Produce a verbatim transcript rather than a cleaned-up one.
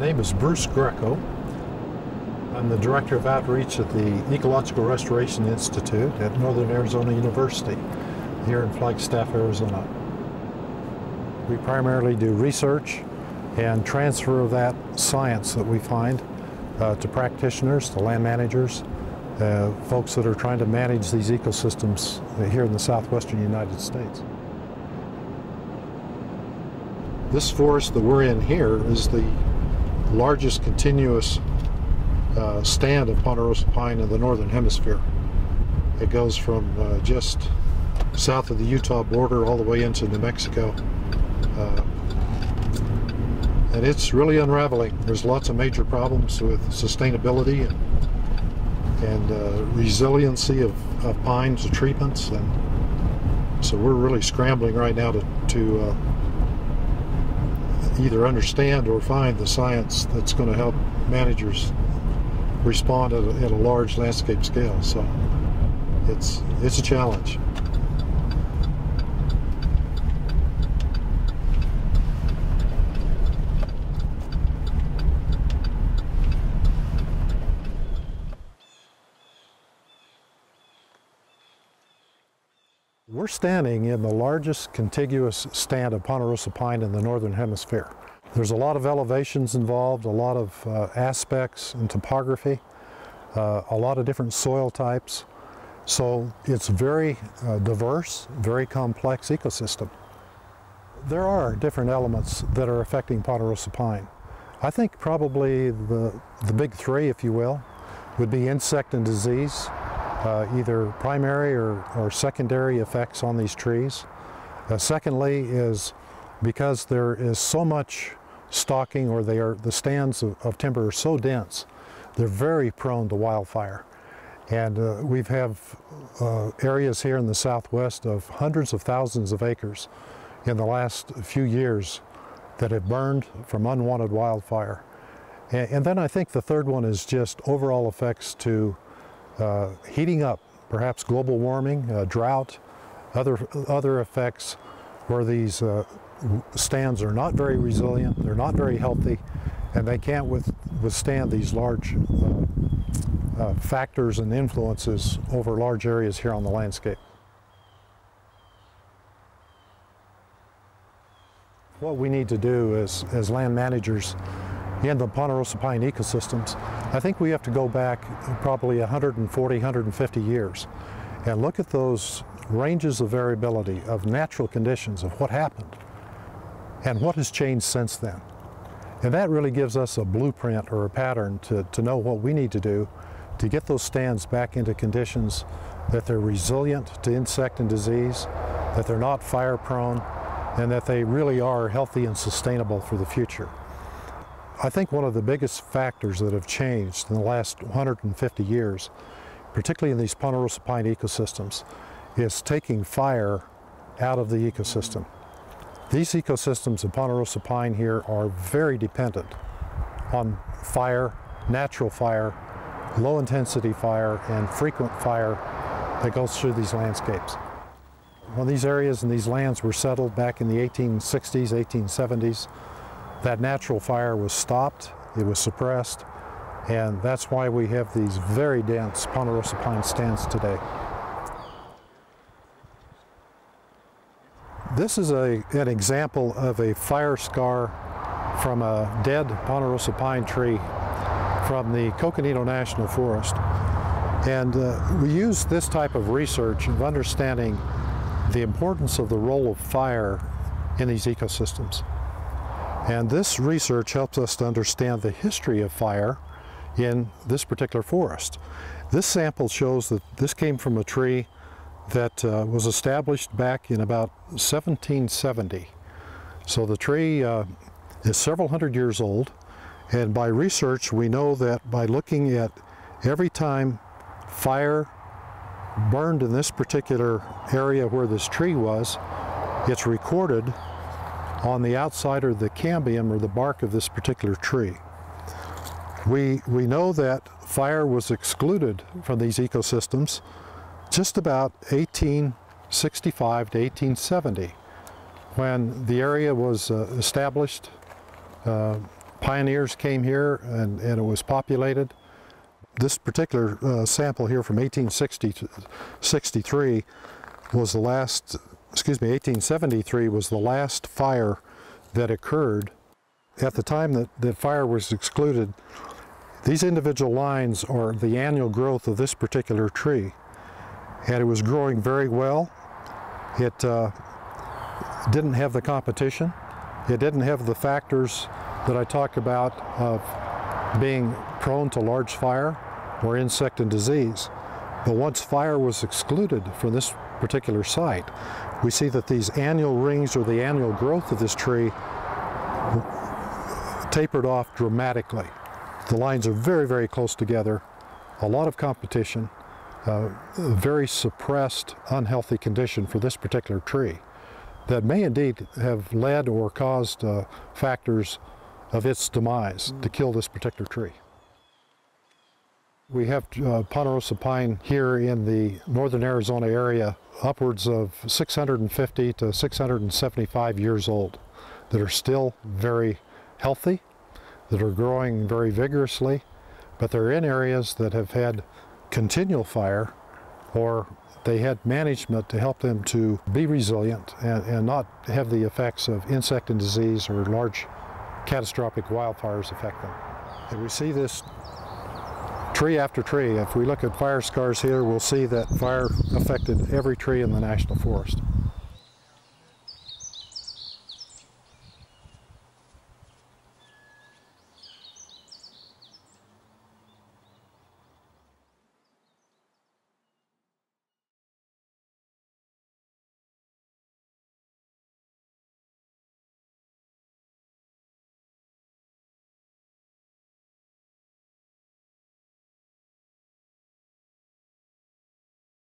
My name is Bruce Greco. I'm the Director of Outreach at the Ecological Restoration Institute at Northern Arizona University here in Flagstaff, Arizona. We primarily do research and transfer of that science that we find uh, to practitioners, to land managers, uh, folks that are trying to manage these ecosystems here in the southwestern United States. This forest that we're in here is the largest continuous uh, stand of Ponderosa pine in the northern hemisphere. It goes from uh, just south of the Utah border all the way into New Mexico. Uh, and it's really unraveling. There's lots of major problems with sustainability and, and uh, resiliency of, of pines and treatments. And so we're really scrambling right now to, to uh, either understand or find the science that's going to help managers respond at a, at a large landscape scale. So it's, it's a challenge. We're standing in the largest contiguous stand of Ponderosa pine in the northern hemisphere. There's a lot of elevations involved, a lot of uh, aspects and topography, uh, a lot of different soil types. So it's very uh, diverse, very complex ecosystem. There are different elements that are affecting Ponderosa pine. I think probably the, the big three, if you will, would be insect and disease. Uh, either primary or, or secondary effects on these trees. Uh, secondly is because there is so much stalking, or they are, the stands of, of timber are so dense, they're very prone to wildfire. And uh, we have uh, areas here in the southwest of hundreds of thousands of acres in the last few years that have burned from unwanted wildfire. And, and then I think the third one is just overall effects to Uh, heating up, perhaps global warming, uh, drought, other, other effects where these uh, stands are not very resilient, they're not very healthy, and they can't with, withstand these large uh, uh, factors and influences over large areas here on the landscape. What we need to do is, as land managers in the Ponderosa pine ecosystems, I think we have to go back probably one hundred forty, one hundred fifty years and look at those ranges of variability of natural conditions of what happened and what has changed since then. And that really gives us a blueprint or a pattern to, to know what we need to do to get those stands back into conditions that they're resilient to insect and disease, that they're not fire prone, and that they really are healthy and sustainable for the future. I think one of the biggest factors that have changed in the last one hundred fifty years, particularly in these Ponderosa pine ecosystems, is taking fire out of the ecosystem. These ecosystems of Ponderosa pine here are very dependent on fire, natural fire, low intensity fire, and frequent fire that goes through these landscapes. Well, these areas and these lands were settled back in the eighteen sixties, eighteen seventies. That natural fire was stopped, it was suppressed, and that's why we have these very dense Ponderosa pine stands today. This is a, an example of a fire scar from a dead Ponderosa pine tree from the Coconino National Forest. And uh, we use this type of research of understanding the importance of the role of fire in these ecosystems. And this research helps us to understand the history of fire in this particular forest. This sample shows that this came from a tree that uh, was established back in about seventeen seventy. So the tree uh, is several hundred years old, and by research we know that by looking at every time fire burned in this particular area where this tree was, it's recorded on the outside or the cambium or the bark of this particular tree. We, we know that fire was excluded from these ecosystems just about eighteen sixty-five to eighteen seventy, when the area was uh, established uh, pioneers came here and, and it was populated. This particular uh, sample here from eighteen sixty to sixty-three was the last, excuse me, eighteen seventy-three was the last fire that occurred. At the time that, that fire was excluded, these individual lines are the annual growth of this particular tree. And it was growing very well. It uh, didn't have the competition. It didn't have the factors that I talked about of being prone to large fire or insect and disease. But once fire was excluded from this particular site, we see that these annual rings or the annual growth of this tree tapered off dramatically. The lines are very, very close together, a lot of competition, uh, a very suppressed, unhealthy condition for this particular tree that may indeed have led or caused uh, factors of its demise to kill this particular tree. We have uh, Ponderosa pine here in the northern Arizona area, upwards of six hundred fifty to six hundred seventy-five years old, that are still very healthy, that are growing very vigorously, but they're in areas that have had continual fire, or they had management to help them to be resilient and, and not have the effects of insect and disease or large catastrophic wildfires affect them. And we see this tree after tree. If we look at fire scars here, we'll see that fire affected every tree in the national forest.